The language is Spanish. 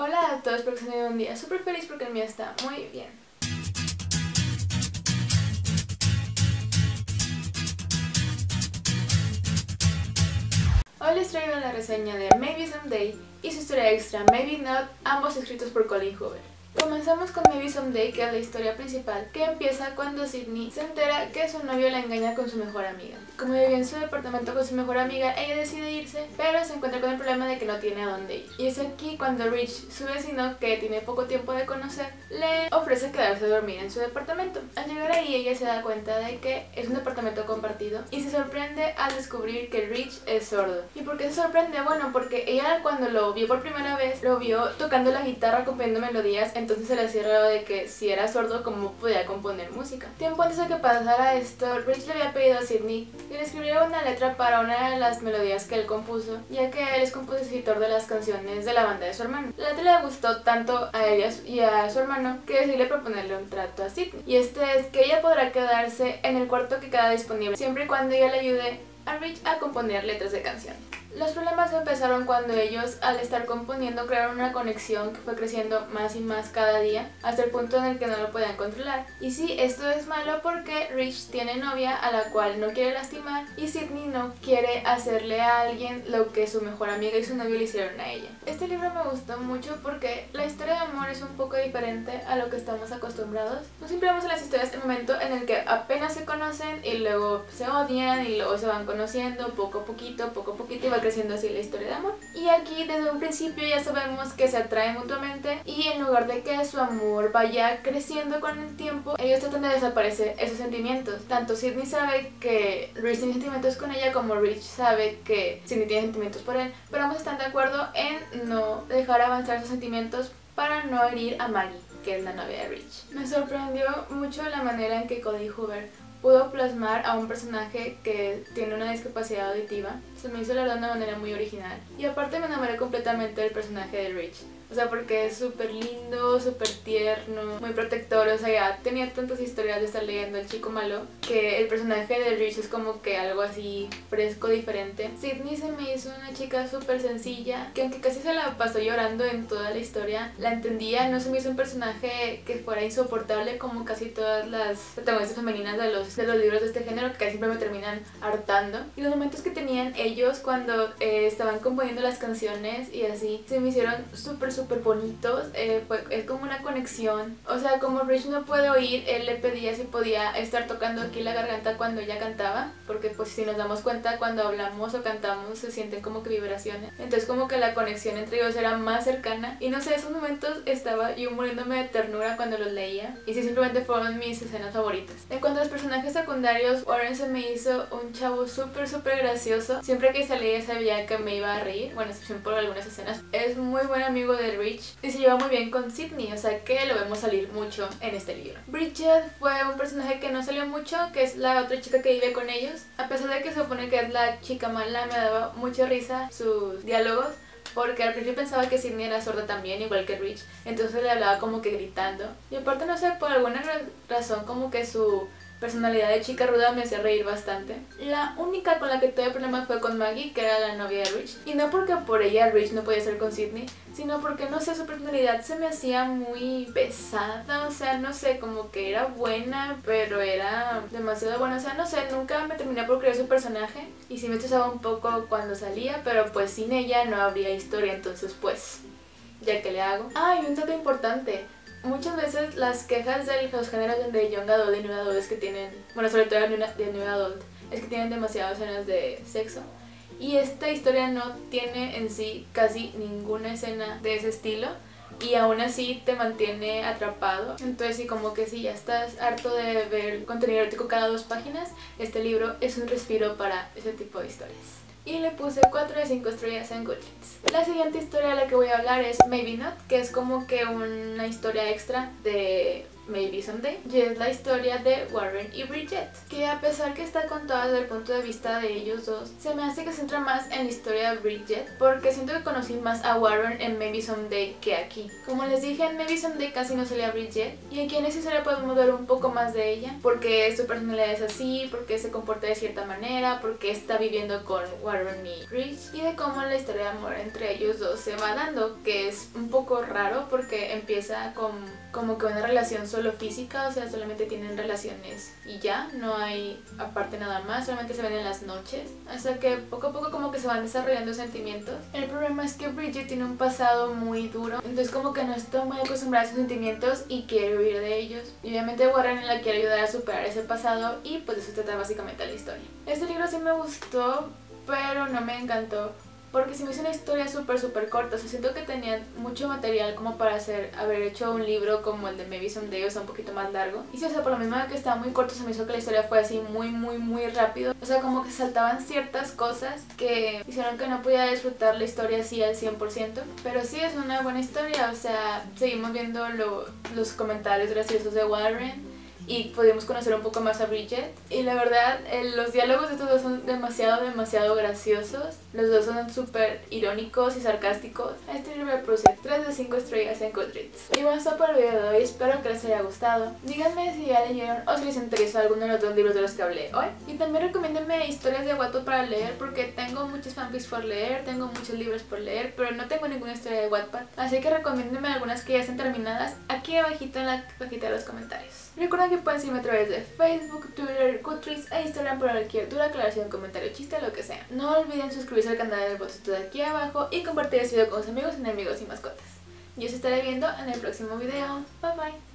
Hola a todos, espero que se hayan dado un día súper feliz porque el mío está muy bien. Hoy les traigo la reseña de Maybe Someday y su historia extra Maybe Not, ambos escritos por Colleen Hoover. Comenzamos con Maybe Someday, que es la historia principal, que empieza cuando Sydney se entera que su novio la engaña con su mejor amiga. Como vivía en su departamento con su mejor amiga, ella decide irse, pero se encuentra con el problema de que no tiene a dónde ir. Y es aquí cuando Rich, su vecino, que tiene poco tiempo de conocer, le ofrece quedarse a dormir en su departamento. Al llegar ahí, ella se da cuenta de que es un departamento compartido y se sorprende al descubrir que Rich es sordo. ¿Y por qué se sorprende? Bueno, porque ella cuando lo vio por primera vez, lo vio tocando la guitarra, componiendo melodías. Entonces se le hacía raro de que si era sordo, ¿cómo podía componer música? Tiempo antes de que pasara esto, Rich le había pedido a Sydney que le escribiera una letra para una de las melodías que él compuso, ya que él es compositor de las canciones de la banda de su hermano. La letra le gustó tanto a ella y a su hermano que decidió proponerle un trato a Sydney. Y este es que ella podrá quedarse en el cuarto que queda disponible, siempre y cuando ella le ayude a Rich a componer letras de canciones. Los problemas empezaron cuando ellos, al estar componiendo, crearon una conexión que fue creciendo más y más cada día, hasta el punto en el que no lo podían controlar. Y sí, esto es malo porque Rich tiene novia a la cual no quiere lastimar y Sydney no quiere hacerle a alguien lo que su mejor amiga y su novio le hicieron a ella. Este libro me gustó mucho porque la historia de amor es un poco diferente a lo que estamos acostumbrados. No siempre vemos en las historias el momento en el que apenas se conocen y luego se odian y luego se van conociendo poco a poquito y va creciendo así la historia de amor. Y aquí desde un principio ya sabemos que se atraen mutuamente y en lugar de que su amor vaya creciendo con el tiempo, ellos tratan de desaparecer esos sentimientos. Tanto Sydney sabe que Rich tiene sentimientos con ella como Rich sabe que Sydney tiene sentimientos por él, pero ambos están de acuerdo en no dejar avanzar sus sentimientos para no herir a Maggie, que es la novia de Rich. Me sorprendió mucho la manera en que Colleen Hoover pudo plasmar a un personaje que tiene una discapacidad auditiva. Se me hizo la verdad de una manera muy original. Y aparte me enamoré completamente del personaje de Rich. O sea, porque es súper lindo, súper tierno, muy protector. O sea, ya tenía tantas historias de estar leyendo El Chico Malo que el personaje de Rich es como que algo así fresco, diferente. Sydney se me hizo una chica súper sencilla, que aunque casi se la pasó llorando en toda la historia, la entendía. No se me hizo un personaje que fuera insoportable como casi todas las protagonistas femeninas de los libros de este género, que casi siempre me terminan hartando. Y los momentos que tenían ellos cuando estaban componiendo las canciones y así, se me hicieron súper bonitos. Es como una conexión. O sea, como Rich no puede oír, él le pedía si podía estar tocando aquí la garganta cuando ella cantaba, porque pues si nos damos cuenta cuando hablamos o cantamos se sienten como que vibraciones. Entonces como que la conexión entre ellos era más cercana y no sé, esos momentos estaba yo muriéndome de ternura cuando los leía y sí, simplemente fueron mis escenas favoritas. En cuanto a los personajes secundarios, Warren se me hizo un chavo súper gracioso. Siempre que salía sabía que me iba a reír, bueno, excepción por algunas escenas. Es muy buen amigo de Rich y se lleva muy bien con Sydney, o sea que lo vemos salir mucho en este libro. Bridgette fue un personaje que no salió mucho, que es la otra chica que vive con ellos. A pesar de que se supone que es la chica mala, me daba mucha risa sus diálogos, porque al principio pensaba que Sydney era sorda también, igual que Rich, entonces le hablaba como que gritando. Y aparte no sé, por alguna razón como que su personalidad de chica ruda me hacía reír bastante. La única con la que tuve problemas fue con Maggie, que era la novia de Rich. Y no porque por ella Rich no podía estar con Sydney, sino porque, no sé, su personalidad se me hacía muy pesada. O sea, no sé, como que era buena, pero era demasiado buena. O sea, no sé, nunca me terminé por creer su personaje. Y sí me estresaba un poco cuando salía, pero pues sin ella no habría historia. Entonces pues, ya que le hago. Ah, y un dato importante. Muchas veces las quejas de los géneros de Young Adult y New Adult es que tienen, bueno, sobre todo de New Adult, es que tienen demasiadas escenas de sexo. Y esta historia no tiene en sí casi ninguna escena de ese estilo y aún así te mantiene atrapado. Entonces sí, como que si ya estás harto de ver contenido erótico cada 2 páginas, este libro es un respiro para ese tipo de historias. Y le puse 4 de 5 estrellas en Goodreads. La siguiente historia de la que voy a hablar es Maybe Not, que es como que una historia extra de Maybe Someday, y es la historia de Warren y Bridgette, que a pesar que está contada desde el punto de vista de ellos dos, se me hace que se centra más en la historia de Bridgette, porque siento que conocí más a Warren en Maybe Someday que aquí. Como les dije, en Maybe Someday casi no salía Bridgette, y aquí en esa historia podemos ver un poco más de ella, porque su personalidad es así, porque se comporta de cierta manera, porque está viviendo con Warren y Rich, y de cómo la historia de amor entre ellos dos se va dando, que es un poco raro porque empieza con como que una relación solo física, o sea, solamente tienen relaciones y ya, no hay aparte nada más, solamente se ven en las noches, hasta que poco a poco como que se van desarrollando sentimientos. El problema es que Bridgette tiene un pasado muy duro, entonces como que no está muy acostumbrada a sus sentimientos y quiere huir de ellos, y obviamente Warren la quiere ayudar a superar ese pasado, y pues de eso trata básicamente la historia. Este libro sí me gustó, pero no me encantó, porque se me hizo una historia súper corta. O sea, siento que tenían mucho material como para haber hecho un libro como el de Maybe Someday, o sea, un poquito más largo. Y sí, o sea, por lo mismo que estaba muy corto, se me hizo que la historia fue así muy rápido. O sea, como que saltaban ciertas cosas que hicieron que no pudiera disfrutar la historia así al 100%. Pero sí, es una buena historia. O sea, seguimos viendo los comentarios graciosos de Warren, y pudimos conocer un poco más a Bridgette, y la verdad los diálogos de estos dos son demasiado graciosos. Los dos son súper irónicos y sarcásticos. A este libro le puse 3 de 5 estrellas en Goodreads. Y bueno, eso por el video de hoy, espero que les haya gustado. Díganme si ya leyeron o si les interesó alguno de los dos libros de los que hablé hoy, y también recomiéndenme historias de Wattpad para leer, porque tengo muchos fanfics por leer, tengo muchos libros por leer, pero no tengo ninguna historia de Wattpad, así que recomiéndenme algunas que ya estén terminadas aquí abajito en la cajita de los comentarios. Recuerden que pueden seguirme a través de Facebook, Twitter, Goodreads e Instagram para cualquier duda, aclaración, comentario, chiste, lo que sea. No olviden suscribirse al canal del botoncito de aquí abajo y compartir este video con sus amigos, enemigos y mascotas. Yo os estaré viendo en el próximo video. Bye bye.